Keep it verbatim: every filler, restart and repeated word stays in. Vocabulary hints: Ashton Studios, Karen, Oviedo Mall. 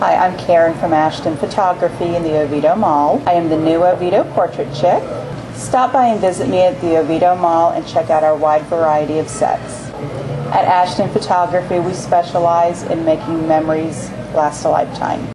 Hi, I'm Karen from Ashton Photography in the Oviedo Mall. I am the new Oviedo Portrait Chick. Stop by and visit me at the Oviedo Mall and check out our wide variety of sets. At Ashton Photography, we specialize in making memories last a lifetime.